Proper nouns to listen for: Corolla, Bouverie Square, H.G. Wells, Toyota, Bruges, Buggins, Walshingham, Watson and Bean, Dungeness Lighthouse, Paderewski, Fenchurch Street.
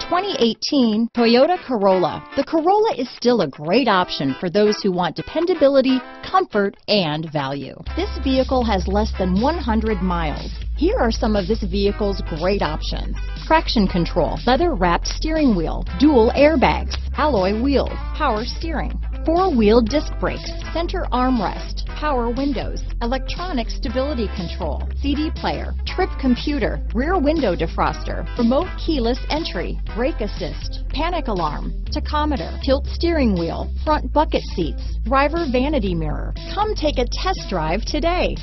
2018 Toyota Corolla. The Corolla is still a great option for those who want dependability, comfort, and value. This vehicle has less than 100 miles. Here are some of this vehicle's great options: traction control, leather-wrapped steering wheel, dual airbags, alloy wheels, power steering, four-wheel disc brakes, center armrest, power windows, electronic stability control, CD player, trip computer, rear window defroster, remote keyless entry, brake assist, panic alarm, tachometer, tilt steering wheel, front bucket seats, driver vanity mirror. Come take a test drive today.